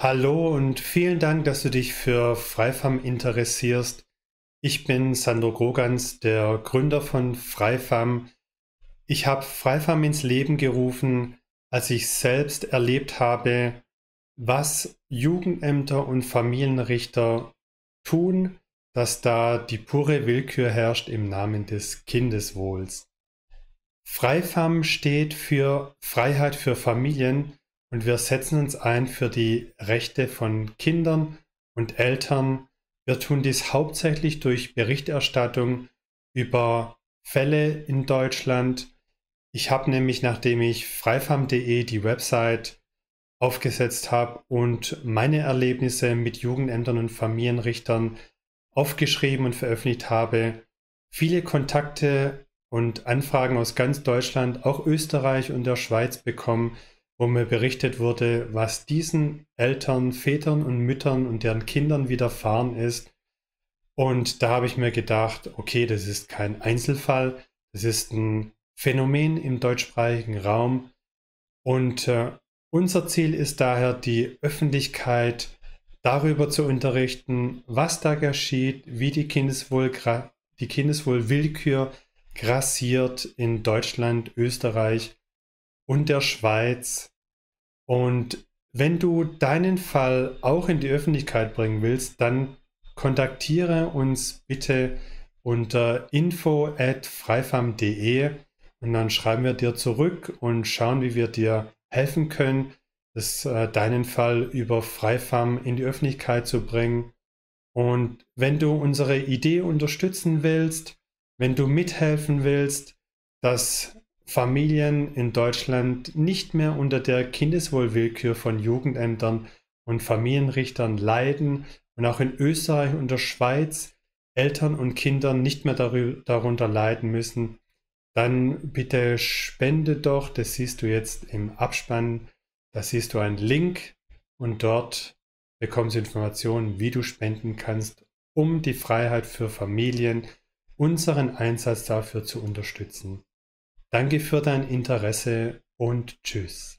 Hallo und vielen Dank, dass du dich für Freifam interessierst. Ich bin Sandro Groganz, der Gründer von Freifam. Ich habe Freifam ins Leben gerufen, als ich selbst erlebt habe, was Jugendämter und Familienrichter tun, dass da die pure Willkür herrscht im Namen des Kindeswohls. Freifam steht für Freiheit für Familien. Und wir setzen uns ein für die Rechte von Kindern und Eltern. Wir tun dies hauptsächlich durch Berichterstattung über Fälle in Deutschland. Ich habe nämlich, nachdem ich freifam.de die Website aufgesetzt habe und meine Erlebnisse mit Jugendämtern und Familienrichtern aufgeschrieben und veröffentlicht habe, viele Kontakte und Anfragen aus ganz Deutschland, auch Österreich und der Schweiz bekommen, wo mir berichtet wurde, was diesen Eltern, Vätern und Müttern und deren Kindern widerfahren ist. Und da habe ich mir gedacht, okay, das ist kein Einzelfall, das ist ein Phänomen im deutschsprachigen Raum. Und unser Ziel ist daher, die Öffentlichkeit darüber zu unterrichten, was da geschieht, wie die Kindeswohlwillkür grassiert in Deutschland, Österreich und der Schweiz. Und wenn du deinen Fall auch in die Öffentlichkeit bringen willst, dann kontaktiere uns bitte unter info@freifam.de und dann schreiben wir dir zurück und schauen, wie wir dir helfen können, deinen Fall über Freifam in die Öffentlichkeit zu bringen. Und wenn du unsere Idee unterstützen willst, wenn du mithelfen willst, dass Familien in Deutschland nicht mehr unter der Kindeswohlwillkür von Jugendämtern und Familienrichtern leiden und auch in Österreich und der Schweiz Eltern und Kindern nicht mehr darunter leiden müssen, dann bitte spende doch, das siehst du jetzt im Abspann, da siehst du einen Link und dort bekommst du Informationen, wie du spenden kannst, um die Freiheit für Familien, unseren Einsatz dafür zu unterstützen. Danke für dein Interesse und tschüss.